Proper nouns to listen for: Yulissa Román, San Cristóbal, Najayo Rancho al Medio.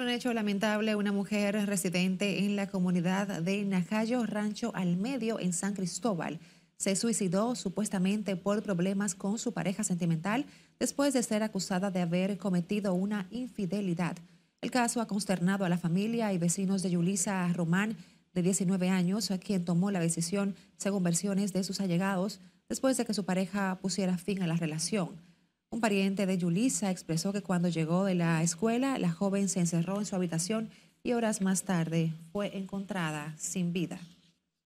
Un hecho lamentable, una mujer residente en la comunidad de Najayo Rancho al Medio en San Cristóbal se suicidó supuestamente por problemas con su pareja sentimental después de ser acusada de haber cometido una infidelidad. El caso ha consternado a la familia y vecinos de Yulissa Román, de 19 años, a quien tomó la decisión, según versiones de sus allegados, después de que su pareja pusiera fin a la relación. Un pariente de Yulissa expresó que cuando llegó de la escuela, la joven se encerró en su habitación y horas más tarde fue encontrada sin vida.